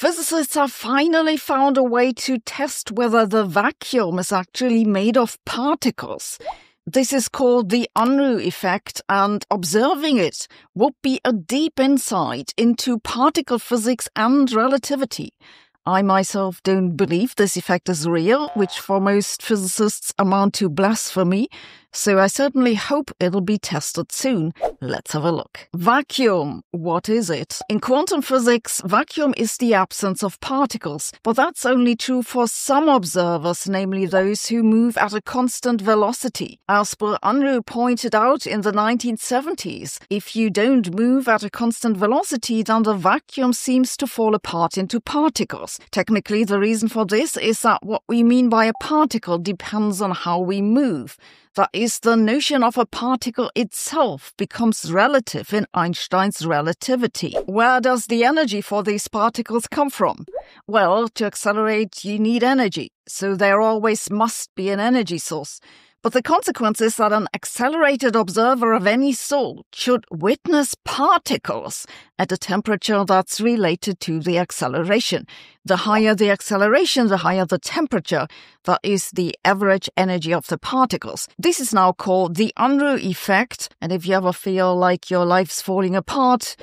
Physicists have finally found a way to test whether the vacuum is actually made of particles. This is called the Unruh effect, and observing it would be a deep insight into particle physics and relativity. I myself don't believe this effect is real, which for most physicists amount to blasphemy, so I certainly hope it'll be tested soon. Let's have a look. Vacuum. What is it? In quantum physics, vacuum is the absence of particles, but that's only true for some observers, namely those who move at a constant velocity. As Bill Unruh pointed out in the 1970s, if you don't move at a constant velocity, then the vacuum seems to fall apart into particles. Technically, the reason for this is that what we mean by a particle depends on how we move. That is, the notion of a particle itself becomes relative in Einstein's relativity. Where does the energy for these particles come from? Well, to accelerate, you need energy, so there always must be an energy source. But the consequence is that an accelerated observer of any sort should witness particles at a temperature that's related to the acceleration. The higher the acceleration, the higher the temperature, that is the average energy of the particles. This is now called the Unruh effect, and if you ever feel like your life's falling apart,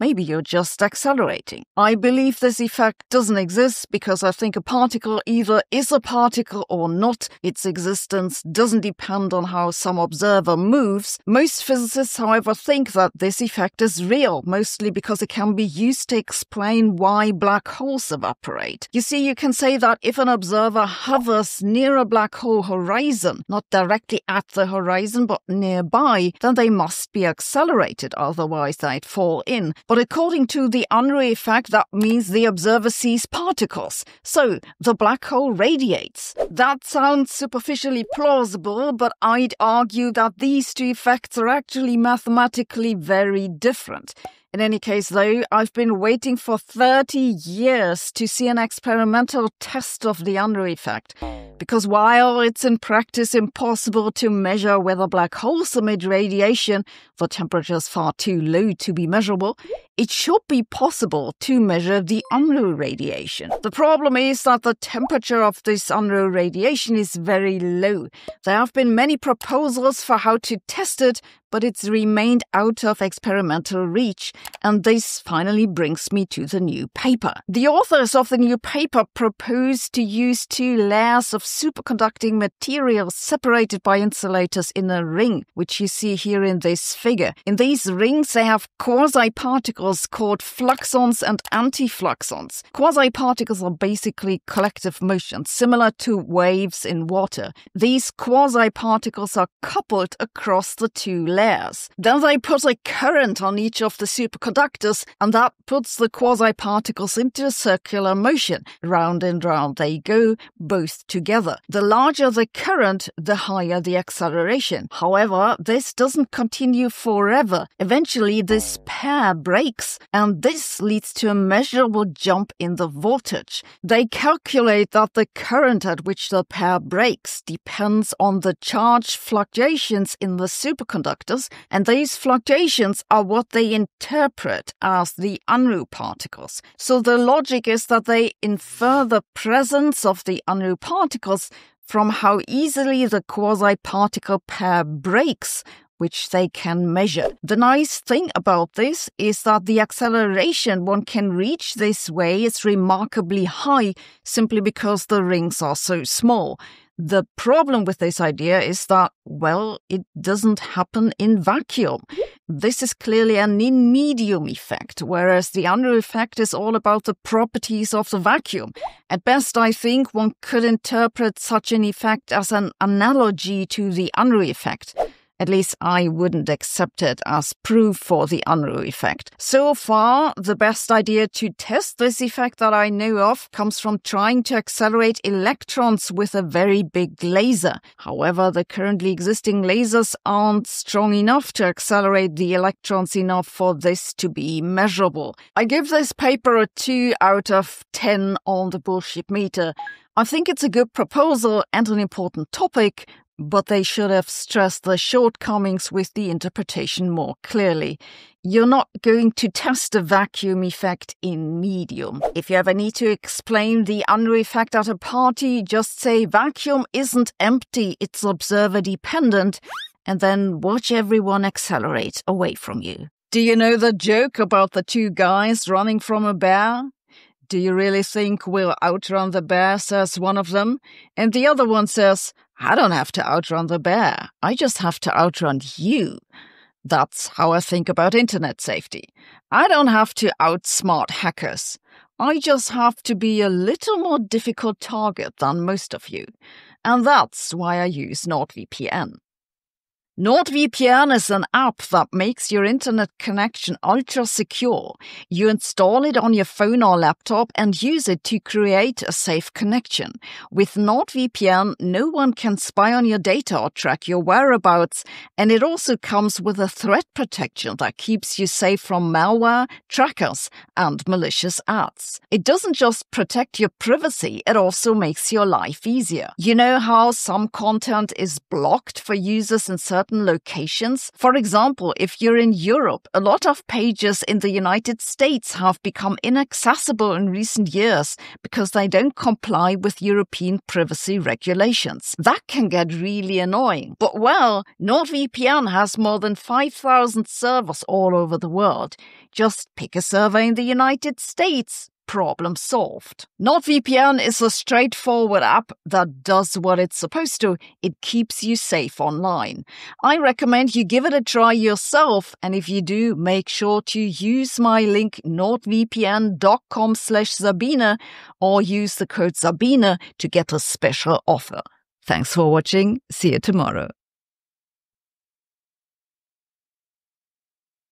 maybe you're just accelerating. I believe this effect doesn't exist because I think a particle either is a particle or not. Its existence doesn't depend on how some observer moves. Most physicists, however, think that this effect is real, mostly because it can be used to explain why black holes evaporate. You see, you can say that if an observer hovers near a black hole horizon, not directly at the horizon but nearby, then they must be accelerated, otherwise they'd fall in. But according to the Unruh effect, that means the observer sees particles, so the black hole radiates. That sounds superficially plausible, but I'd argue that these two effects are actually mathematically very different. In any case, though, I've been waiting for 30 years to see an experimental test of the Unruh effect, because while it's in practice impossible to measure whether black holes emit radiation, the temperature is far too low to be measurable, it should be possible to measure the Unruh radiation. The problem is that the temperature of this Unruh radiation is very low. There have been many proposals for how to test it, but it's remained out of experimental reach, and this finally brings me to the new paper. The authors of the new paper propose to use two layers of superconducting material separated by insulators in a ring, which you see here in this figure. In these rings, they have quasi-particles called fluxons and antifluxons. Quasi-particles are basically collective motion, similar to waves in water. These quasi-particles are coupled across the two layers. Then they put a current on each of the superconductors, and that puts the quasi-particles into a circular motion. Round and round they go, both together. The larger the current, the higher the acceleration. However, this doesn't continue forever. Eventually, this pair breaks, and this leads to a measurable jump in the voltage. They calculate that the current at which the pair breaks depends on the charge fluctuations in the superconductor, and these fluctuations are what they interpret as the Unruh particles. So the logic is that they infer the presence of the Unruh particles from how easily the quasi-particle pair breaks, which they can measure. The nice thing about this is that the acceleration one can reach this way is remarkably high, simply because the rings are so small. The problem with this idea is that, well, it doesn't happen in vacuum. This is clearly an in-medium effect, whereas the Unruh effect is all about the properties of the vacuum. At best, I think one could interpret such an effect as an analogy to the Unruh effect. At least I wouldn't accept it as proof for the Unruh effect. So far, the best idea to test this effect that I know of comes from trying to accelerate electrons with a very big laser. However, the currently existing lasers aren't strong enough to accelerate the electrons enough for this to be measurable. I give this paper a 2 out of 10 on the bullshit meter. I think it's a good proposal and an important topic, But they should have stressed the shortcomings with the interpretation more clearly. You're not going to test the vacuum effect in Medium. If you ever need to explain the Unruh effect at a party, just say vacuum isn't empty, it's observer-dependent, and then watch everyone accelerate away from you. Do you know the joke about the two guys running from a bear? Do you really think we'll outrun the bear, says one of them, and the other one says, I don't have to outrun the bear, I just have to outrun you. That's how I think about internet safety. I don't have to outsmart hackers. I just have to be a little more difficult target than most of you. And that's why I use NordVPN. NordVPN is an app that makes your internet connection ultra-secure. You install it on your phone or laptop and use it to create a safe connection. With NordVPN, no one can spy on your data or track your whereabouts, and it also comes with a threat protection that keeps you safe from malware, trackers, and malicious ads. It doesn't just protect your privacy, it also makes your life easier. You know how some content is blocked for users in certain locations. For example, if you're in Europe, a lot of pages in the United States have become inaccessible in recent years because they don't comply with European privacy regulations. That can get really annoying. But well, NordVPN has more than 5,000 servers all over the world. Just pick a server in the United States. Problem solved. NordVPN is a straightforward app that does what it's supposed to. It keeps you safe online. I recommend you give it a try yourself, and if you do, make sure to use my link nordvpn.com/Sabina or use the code Sabina to get a special offer. Thanks for watching. See you tomorrow.